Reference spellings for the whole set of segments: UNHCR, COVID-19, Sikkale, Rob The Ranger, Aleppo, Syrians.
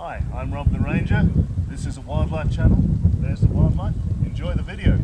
Hi, I'm Rob the Ranger. This is a wildlife channel. There's the wildlife. Enjoy the video.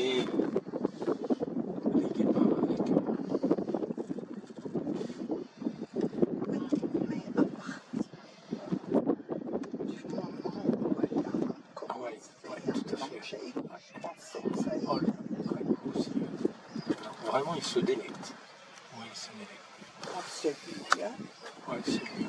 Et l'équipe avec ouais, tout à fait. Oh, le aussi. Alors, vraiment, il se délecte. Oui, il se délecte. C'est lui, hein? Oui, c'est lui.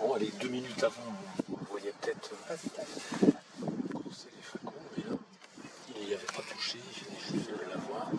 Bon, allez, 2 minutes avant, vous voyez peut-être courser les flacons, mais là, il n'y avait pas touché, il venait juste de l'avoir.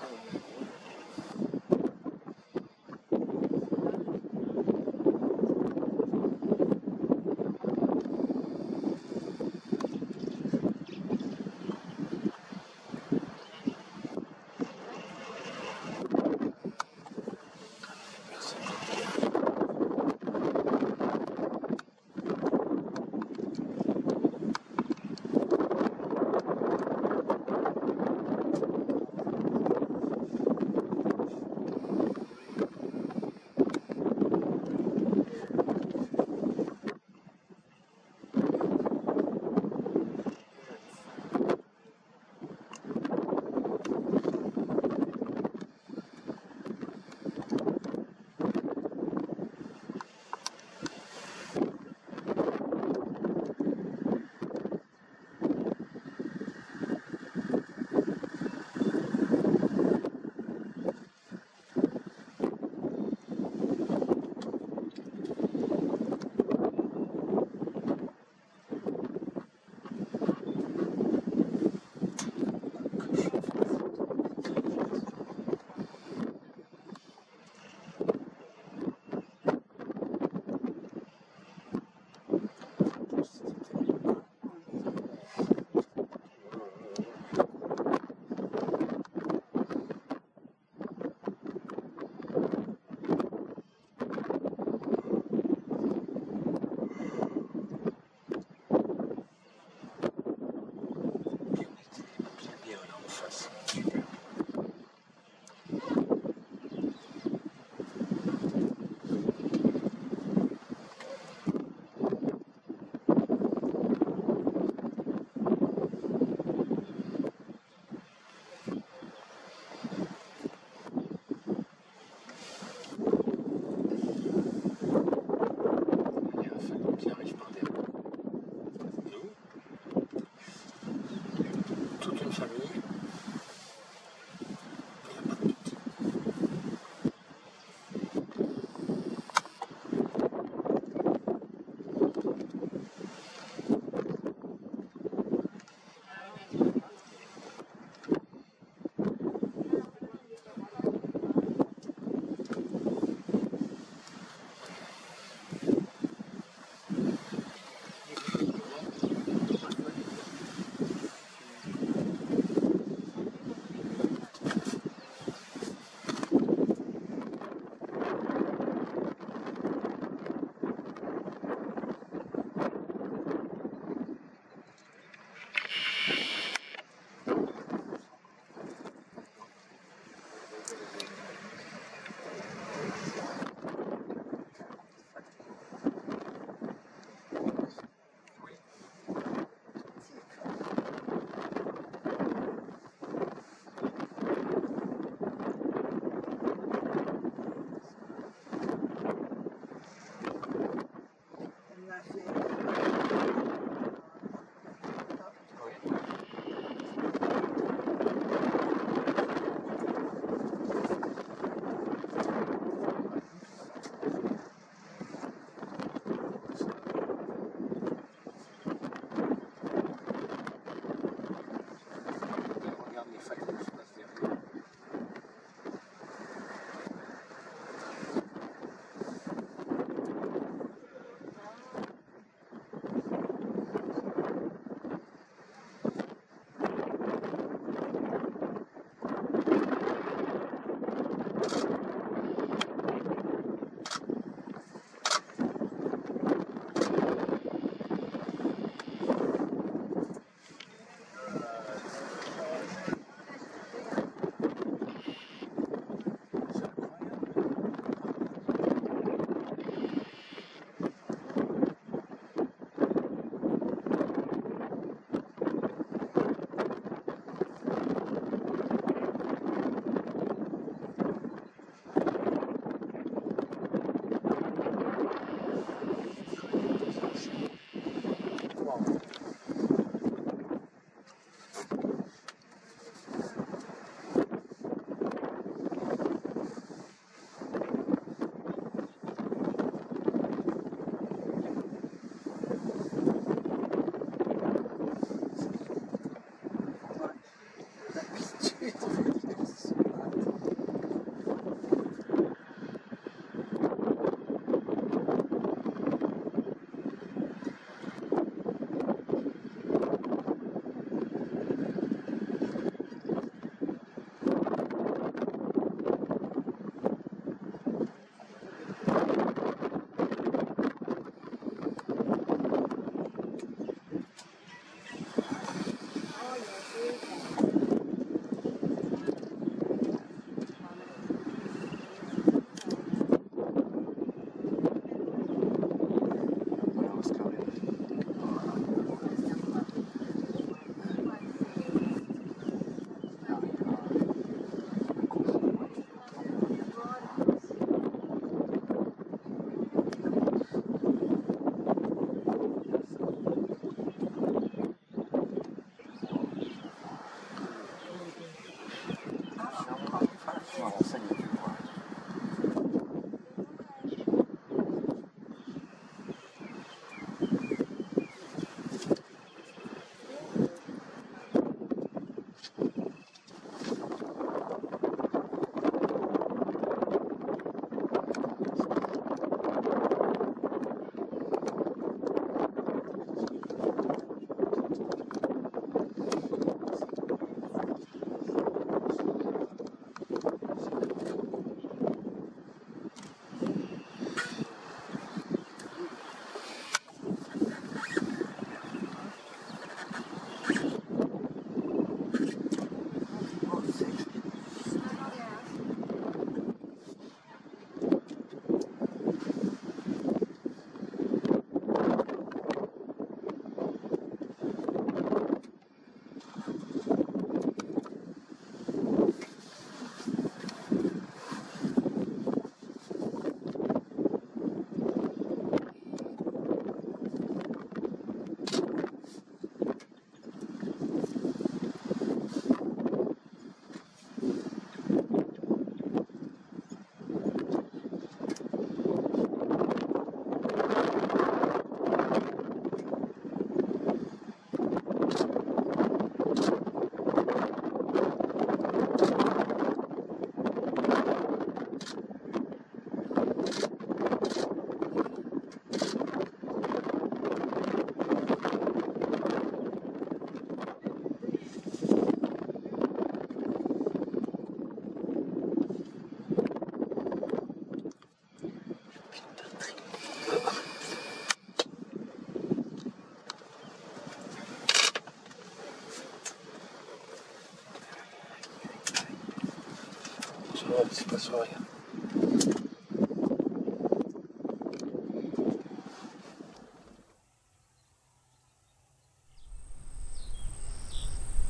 woods this way.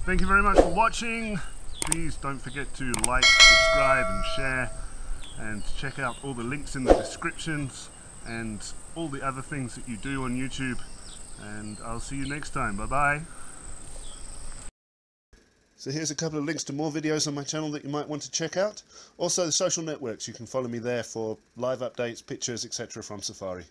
Thank you very much for watching. Please don't forget to like, subscribe and share, and check out all the links in the descriptions and all the other things that you do on YouTube, and I'll see you next time. Bye bye. So here's a couple of links to more videos on my channel that you might want to check out. Also the social networks, you can follow me there for live updates, pictures, etc. from Safari.